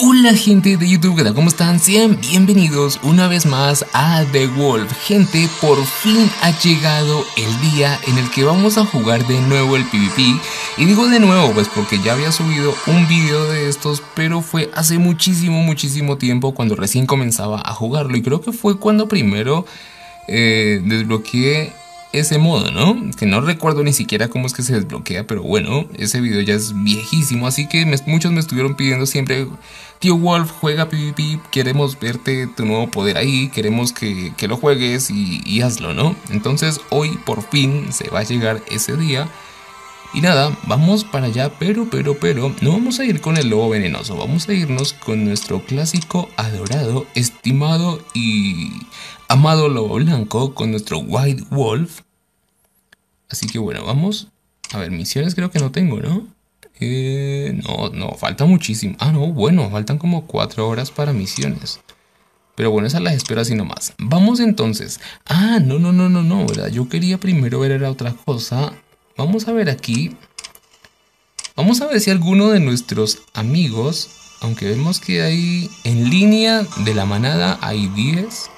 Hola gente de YouTube, ¿qué tal? ¿Cómo están? Sean bienvenidos una vez más a The Wolf. Gente, por fin ha llegado el día en el que vamos a jugar de nuevo el PvP. Y digo de nuevo, pues porque ya había subido un video de estos, pero fue hace muchísimo tiempo cuando recién comenzaba a jugarlo. Y creo que fue cuando primero desbloqueé ese modo, ¿no? Que no recuerdo ni siquiera cómo es que se desbloquea, pero bueno, ese video ya es viejísimo, así que muchos me estuvieron pidiendo siempre: tío Wolf, juega PvP, queremos verte tu nuevo poder ahí, queremos que lo juegues y hazlo, ¿no? Entonces hoy por fin se va a llegar ese día. Y nada, vamos para allá, pero no vamos a ir con el lobo venenoso, vamos a irnos con nuestro clásico, adorado, estimado y amado lobo blanco, con nuestro White Wolf. Así que bueno, vamos. A ver, misiones creo que no tengo, ¿no? No, falta muchísimo. Ah, no, bueno, faltan como 4 horas para misiones. Pero bueno, esas las espero así nomás. Vamos entonces. Ah, no, ¿verdad? Yo quería primero ver era otra cosa. Vamos a ver aquí, vamos a ver si alguno de nuestros amigos, aunque vemos que hay en línea de la manada hay 10,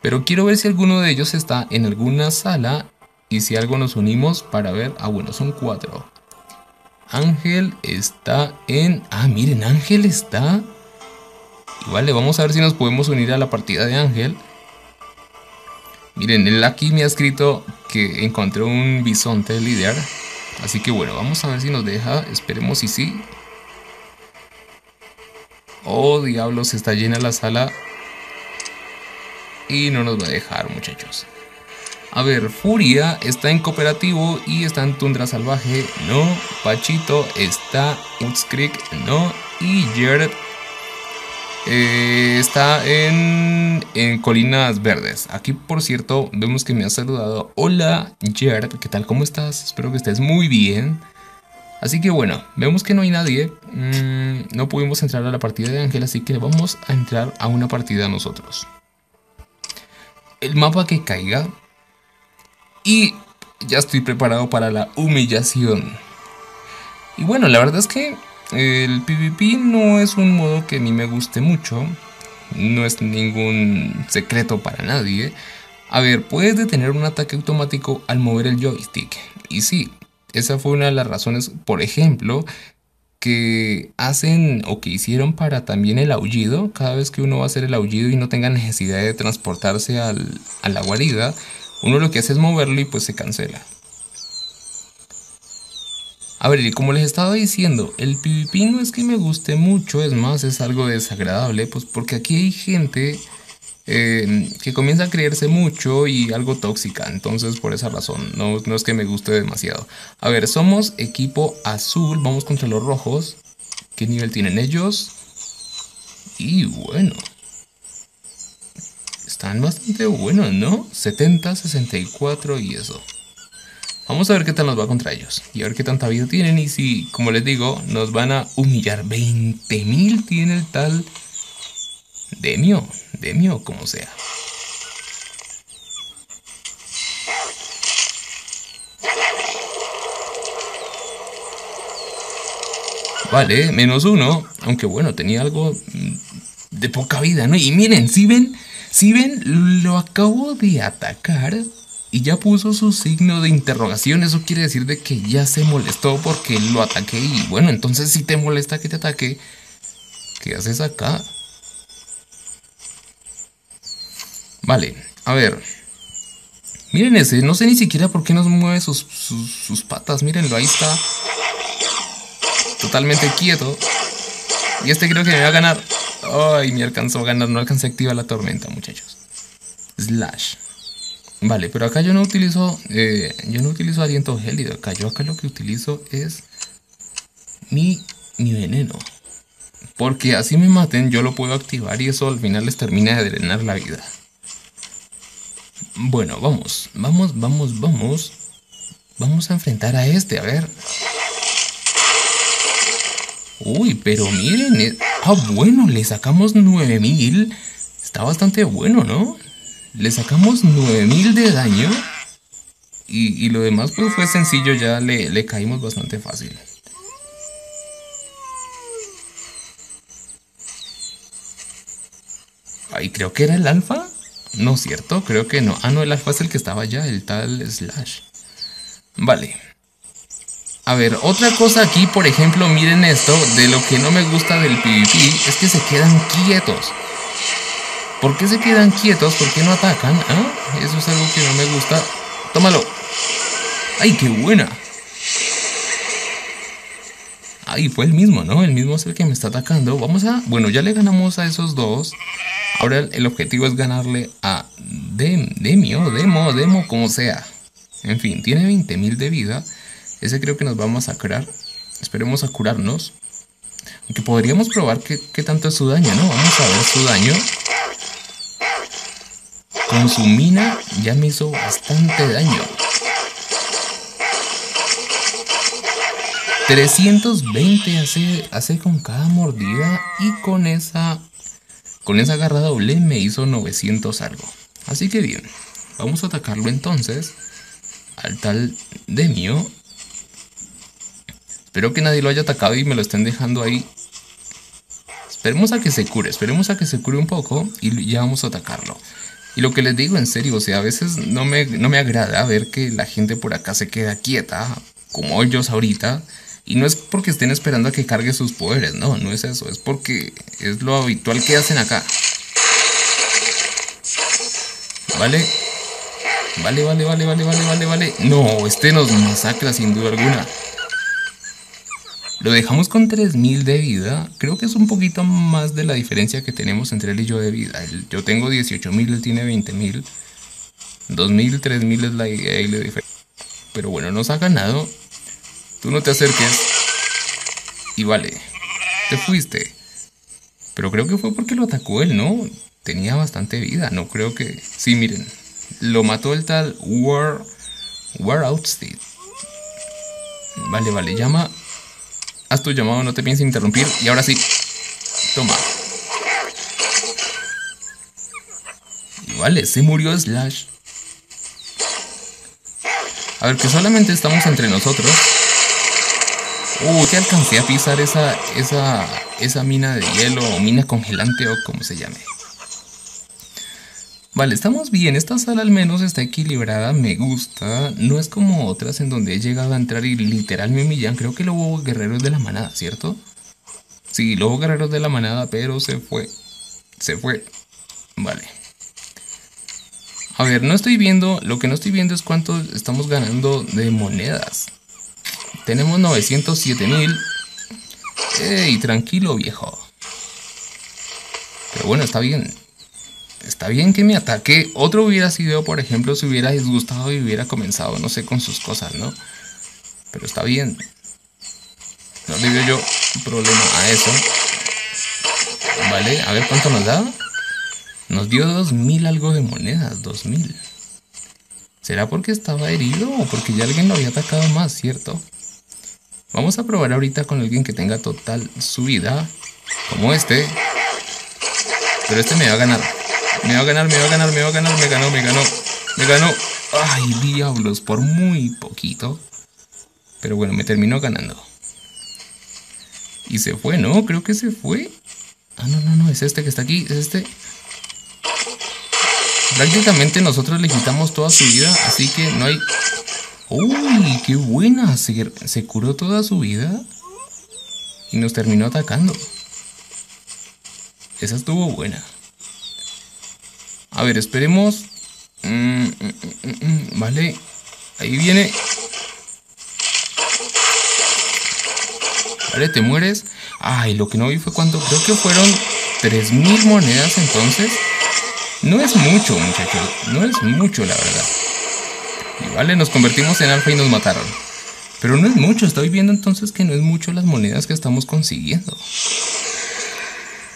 pero quiero ver si alguno de ellos está en alguna sala y si algo nos unimos para ver. Ah, bueno, son 4. Ángel está en... ah, miren, Ángel está... y vale, vamos a ver si nos podemos unir a la partida de Ángel. Miren, él aquí me ha escrito que encontró un bisonte líder. Así que bueno, vamos a ver si nos deja. Esperemos si sí. Oh, diablos, está llena la sala. Y no nos va a dejar, muchachos. A ver, Furia está en cooperativo y está en Tundra Salvaje. No, Pachito está en Woods Creek. No, y Jared está en Colinas Verdes. Aquí, por cierto, vemos que me ha saludado. Hola, Jared, ¿qué tal? ¿Cómo estás? Espero que estés muy bien. Así que bueno, vemos que no hay nadie. No pudimos entrar a la partida de Ángel, así que vamos a entrar a una partida nosotros. El mapa que caiga. Y ya estoy preparado para la humillación. Y bueno, la verdad es que el PvP no es un modo que a mí me guste mucho. No es ningún secreto para nadie. A ver, puedes detener un ataque automático al mover el joystick. Y sí, esa fue una de las razones, por ejemplo, que hacen o que hicieron para también el aullido. Cada vez que uno va a hacer el aullido y no tenga necesidad de transportarse a la guarida, uno lo que hace es moverlo y pues se cancela. A ver, y como les estaba diciendo, el PvP no es que me guste mucho, es más, es algo desagradable, pues porque aquí hay gente que comienza a creerse mucho y algo tóxica, entonces por esa razón, no es que me guste demasiado. A ver, somos equipo azul, vamos contra los rojos, ¿qué nivel tienen ellos? Y bueno, están bastante buenos, ¿no? 70, 64 y eso. Vamos a ver qué tal nos va contra ellos y a ver qué tanta vida tienen y si, como les digo, nos van a humillar. 20.000 tiene el tal Demio, como sea. Vale, menos 1, aunque bueno, tenía algo de poca vida, ¿no? Y miren, si ven, lo acabo de atacar. Y ya puso su signo de interrogación, eso quiere decir de que ya se molestó porque lo ataqué. Y bueno, entonces si te molesta que te ataque, ¿qué haces acá? Vale, a ver. Miren ese, no sé ni siquiera por qué nos mueve sus patas, mírenlo, ahí está. Totalmente quieto. Y este creo que me va a ganar. Ay, me alcanzó a ganar, no alcancé a activar la tormenta, muchachos. Slash. Vale, pero acá yo no utilizo aliento gélido. Acá lo que utilizo es mi veneno. Porque así me maten, yo lo puedo activar y eso al final les termina de drenar la vida. Bueno, vamos. Vamos a enfrentar a este, a ver. Uy, pero miren. Ah, bueno, le sacamos 9.000. Está bastante bueno, ¿no? Le sacamos 9000 de daño. Y lo demás pues fue sencillo, ya le caímos bastante fácil. Ay, creo que era el alfa. No, ¿cierto? Creo que no. Ah, no, el alfa es el que estaba allá, el tal Slash. Vale. A ver, otra cosa aquí, por ejemplo, miren esto. De lo que no me gusta del PvP es que se quedan quietos. ¿Por qué se quedan quietos? ¿Por qué no atacan? ¿Ah? Eso es algo que no me gusta. ¡Tómalo! ¡Ay, qué buena! Ay, fue el mismo, ¿no? El mismo es el que me está atacando. Vamos a... Bueno, ya le ganamos a esos dos. Ahora el objetivo es ganarle a Demo, como sea. En fin, tiene 20.000 de vida. Ese creo que nos va a masacrar. Esperemos a curarnos. Aunque podríamos probar qué tanto es su daño, ¿no? Vamos a ver su daño. Con su mina ya me hizo bastante daño. 320 hace con cada mordida. Y con esa agarra doble me hizo 900 algo. Así que bien. Vamos a atacarlo entonces. Al tal Demio. Espero que nadie lo haya atacado y me lo estén dejando ahí. Esperemos a que se cure, un poco y ya vamos a atacarlo. Y lo que les digo en serio, o sea, a veces no me agrada ver que la gente por acá se queda quieta, como ellos ahorita. Y no es porque estén esperando a que cargue sus poderes, no, no es eso, es porque es lo habitual que hacen acá. Vale, vale. No, este nos masacra sin duda alguna. Lo dejamos con 3000 de vida. Creo que es un poquito más de la diferencia que tenemos entre él y yo de vida. Yo tengo 18000, él tiene 20000. 2000, 3000 es la idea y la diferencia. Pero bueno, nos ha ganado. Tú no te acerques. Y vale, te fuiste. Pero creo que fue porque lo atacó él, ¿no? Tenía bastante vida, no creo que... Sí, miren, lo mató el tal War Outstead. Vale, llama... Haz tu llamado, no te pienses interrumpir. Y ahora sí, toma. Y vale, se murió Slash. A ver, que solamente estamos entre nosotros. Que alcancé a pisar esa mina de hielo o mina congelante o como se llame. Vale, estamos bien. Esta sala al menos está equilibrada, me gusta. No es como otras en donde he llegado a entrar y literal me humillan. Creo que Lobo Guerrero es de la manada, ¿cierto? Sí, Lobo Guerrero es de la manada, pero se fue. Vale. A ver, no estoy viendo. Lo que no estoy viendo es cuánto estamos ganando de monedas. Tenemos 907.000. Ey, tranquilo, viejo. Pero bueno, está bien. Está bien que me ataque. Otro hubiera sido, por ejemplo, si hubiera disgustado y hubiera comenzado, no sé, con sus cosas, ¿no? Pero está bien. No le veo yo problema a eso. Vale, a ver cuánto nos da. Nos dio 2000 algo de monedas, 2000. ¿Será porque estaba herido o porque ya alguien lo había atacado más, cierto? Vamos a probar ahorita con alguien que tenga total subida, como este. Pero este me va a ganar. Me ganó. Ay, diablos, por muy poquito. Pero bueno, me terminó ganando. Y se fue, ¿no? Creo que se fue. Ah, no, es este que está aquí, es este. Prácticamente nosotros le quitamos toda su vida, así que no hay... ¡Uy, qué buena! Se curó toda su vida y nos terminó atacando. Esa estuvo buena. A ver, esperemos. Vale. Ahí viene. Vale, te mueres. Ay, lo que no vi fue cuánto. Creo que fueron 3000 monedas entonces. No es mucho, muchachos. No es mucho, la verdad. Y vale, nos convertimos en alfa y nos mataron. Pero no es mucho. Estoy viendo entonces que no es mucho las monedas que estamos consiguiendo.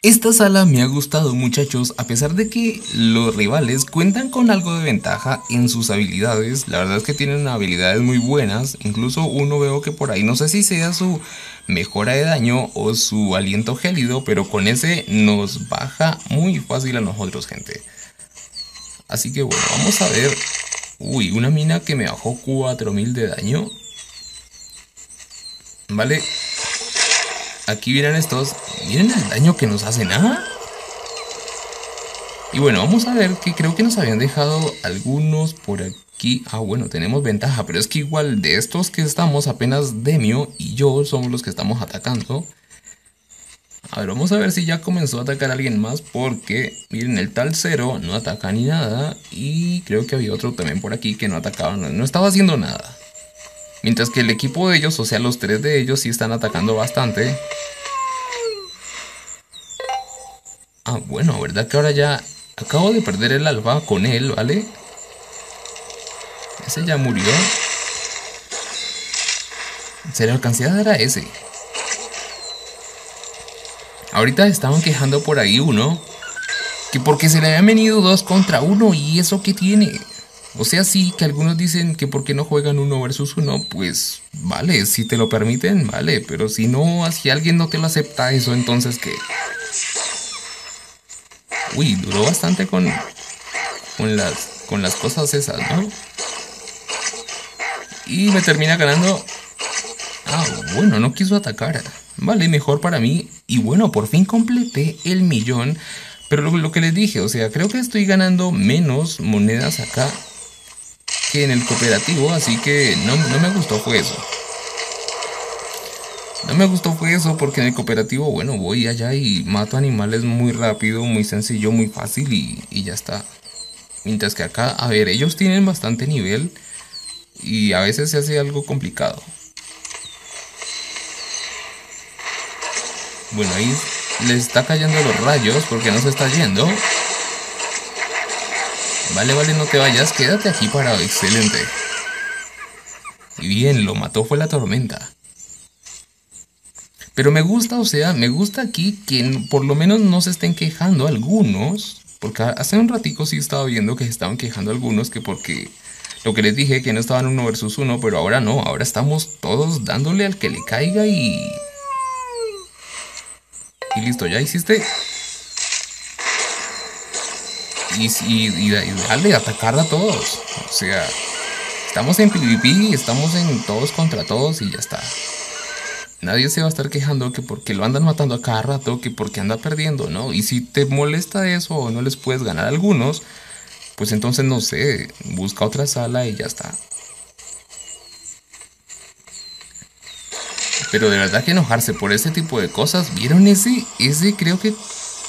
Esta sala me ha gustado, muchachos, a pesar de que los rivales cuentan con algo de ventaja en sus habilidades. La verdad es que tienen habilidades muy buenas, incluso uno veo que por ahí, no sé si sea su mejora de daño o su aliento gélido, pero con ese nos baja muy fácil a nosotros, gente. Así que bueno, vamos a ver. Uy, una mina que me bajó 4000 de daño. Vale. Aquí vienen estos. Miren el daño que nos hacen. ¿Ah? Y bueno, vamos a ver que creo que nos habían dejado algunos por aquí. Ah, bueno, tenemos ventaja. Pero es que igual de estos que estamos, apenas Demio y yo somos los que estamos atacando. A ver, vamos a ver si ya comenzó a atacar a alguien más, porque miren, el tal Cero no ataca ni nada. Y creo que había otro también por aquí que no atacaba, no estaba haciendo nada. Mientras que el equipo de ellos, o sea los tres de ellos, sí están atacando bastante. Ah, bueno, verdad que ahora ya acabo de perder el alfa con él, ¿vale? Ese ya murió. Se le alcancé a dar a ese. Ahorita estaban quejando por ahí uno, que porque se le habían venido 2 contra 1, y eso que tiene. O sea, sí, que algunos dicen que por qué no juegan 1 versus 1, pues vale, si te lo permiten, vale. Pero si no, si alguien no te lo acepta eso, entonces ¿qué? Uy, duró bastante con las cosas esas, ¿no? Y me termina ganando. Ah, bueno, no quiso atacar. Vale, mejor para mí. Y bueno, por fin completé el 1.000.000. Pero lo que les dije, o sea, creo que estoy ganando menos monedas acá que en el cooperativo. Así que no me gustó fue eso. No me gustó fue eso, porque en el cooperativo, bueno, voy allá y mato animales muy rápido, muy sencillo, muy fácil y ya está. Mientras que acá, a ver, ellos tienen bastante nivel y a veces se hace algo complicado. Bueno, ahí le está cayendo los rayos porque no se está yendo. Vale, vale, no te vayas, quédate aquí parado, excelente. Y bien, lo mató fue la tormenta. Pero me gusta, o sea, me gusta aquí que por lo menos no se estén quejando algunos. Porque hace un ratico sí estaba viendo que se estaban quejando algunos, que porque lo que les dije, que no estaban 1 versus 1, pero ahora no, ahora estamos todos dándole al que le caiga y... Y listo, ya hiciste. Y dale, atacar a todos. O sea, estamos en PvP, estamos en todos contra todos y ya está. Nadie se va a estar quejando que porque lo andan matando a cada rato, que porque anda perdiendo, ¿no? Y si te molesta eso o no les puedes ganar a algunos, pues entonces no sé, busca otra sala y ya está. Pero de verdad que enojarse por ese tipo de cosas. ¿Vieron ese? Ese creo que...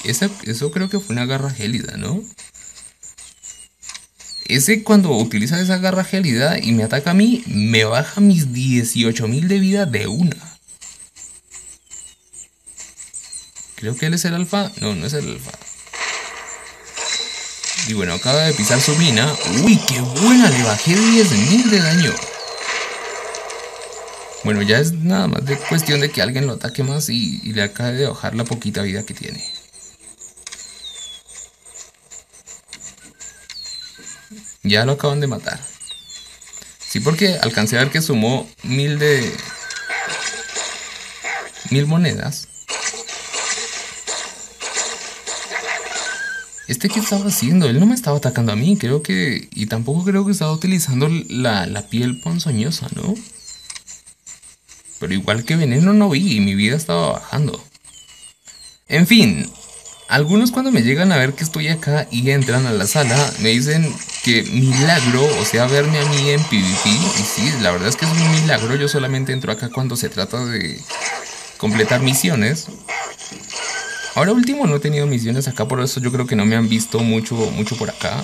eso creo que fue una garra gélida, ¿no? Ese, cuando utiliza esa garra gélida y me ataca a mí, me baja mis 18.000 de vida de una. Creo que él es el alfa. No, no es el alfa. Y bueno, acaba de pisar su mina. ¡Uy, qué buena! Le bajé 10.000 de daño. Bueno, ya es nada más de cuestión de que alguien lo ataque más y le acabe de bajar la poquita vida que tiene. Ya lo acaban de matar. Sí, porque alcancé a ver que sumó 1000 monedas. ¿Este qué estaba haciendo? Él no me estaba atacando a mí, creo que... Y tampoco creo que estaba utilizando la piel ponzoñosa, ¿no? Pero igual que veneno no vi y mi vida estaba bajando. En fin, algunos cuando me llegan a ver que estoy acá y entran a la sala, me dicen que milagro, o sea, verme a mí en PvP. Y sí, la verdad es que es un milagro, yo solamente entro acá cuando se trata de completar misiones. Ahora último no he tenido misiones acá, por eso yo creo que no me han visto mucho por acá.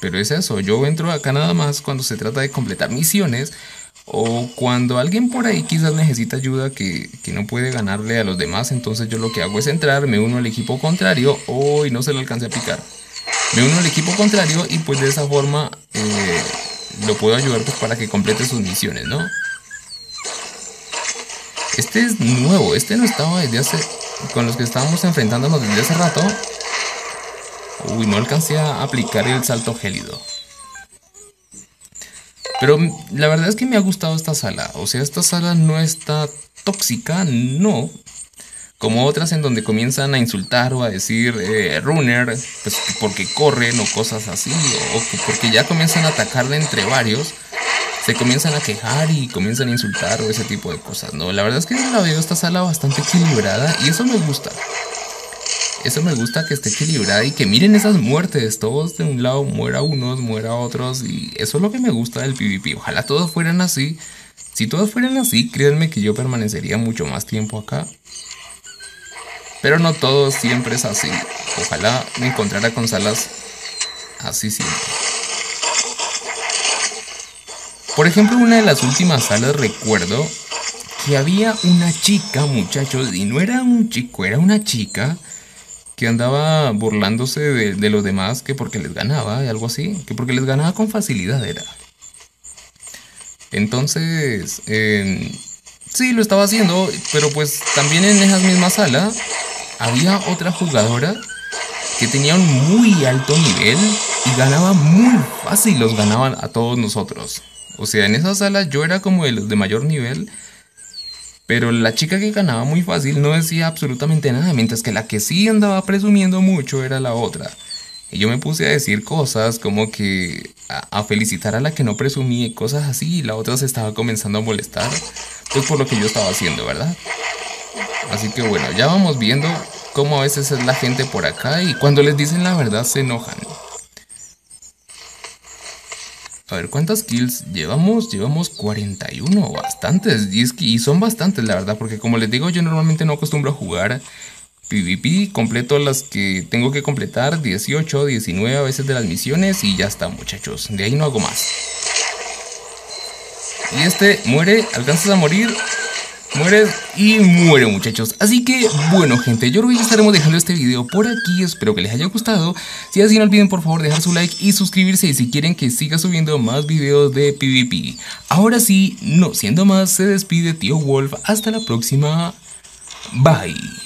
Pero es eso, yo entro acá nada más cuando se trata de completar misiones, o cuando alguien por ahí quizás necesita ayuda que no puede ganarle a los demás. Entonces yo lo que hago es entrar, me uno al equipo contrario. Y no se lo alcancé a picar. Me uno al equipo contrario y pues de esa forma lo puedo ayudar pues para que complete sus misiones, ¿no? Este es nuevo, este no estaba desde hace... Con los que estábamos enfrentándonos desde hace rato. Uy, no alcancé a aplicar el salto gélido. Pero la verdad es que me ha gustado esta sala. O sea, esta sala no está tóxica, no. como otras en donde comienzan a insultar o a decir runner, pues porque corren o cosas así, o porque ya comienzan a atacar de entre varios, se comienzan a quejar y comienzan a insultar o ese tipo de cosas, ¿no? La verdad es que la veo esta sala bastante equilibrada y eso me gusta. Eso me gusta, que esté equilibrada y que miren esas muertes, todos de un lado, muera unos, muera otros, y eso es lo que me gusta del PvP. Ojalá todos fueran así. Si todos fueran así, créanme que yo permanecería mucho más tiempo acá. Pero no todo siempre es así. Ojalá me encontrara con salas así siempre. Por ejemplo, una de las últimas salas recuerdo que había una chica, muchachos, y no era un chico, era una chica que andaba burlándose de los demás, que porque les ganaba y algo así, que porque les ganaba con facilidad era. Entonces, sí, lo estaba haciendo, pero pues también en esa misma sala había otra jugadora que tenía un muy alto nivel y ganaba muy fácil, los ganaban a todos nosotros. O sea, en esa sala yo era como de los de mayor nivel, pero la chica que ganaba muy fácil no decía absolutamente nada, mientras que la que sí andaba presumiendo mucho era la otra. Y yo me puse a decir cosas como que a felicitar a la que no presumía y cosas así, y la otra se estaba comenzando a molestar, pues por lo que yo estaba haciendo, ¿verdad? Así que bueno, ya vamos viendo cómo a veces es la gente por acá y cuando les dicen la verdad se enojan. A ver, ¿cuántas kills llevamos? Llevamos 41, bastantes, y son bastantes la verdad, porque como les digo, yo normalmente no acostumbro a jugar PvP, completo las que tengo que completar, 18, 19 a veces de las misiones y ya está muchachos, de ahí no hago más. Y este muere, alcanzas a morir, mueres y muere muchachos. Así que bueno gente, yo creo que ya estaremos dejando este video por aquí, espero que les haya gustado. Si así no olviden por favor dejar su like y suscribirse si quieren que siga subiendo más videos de PvP. Ahora sí, no siendo más, se despide Tío Wolf, hasta la próxima, bye.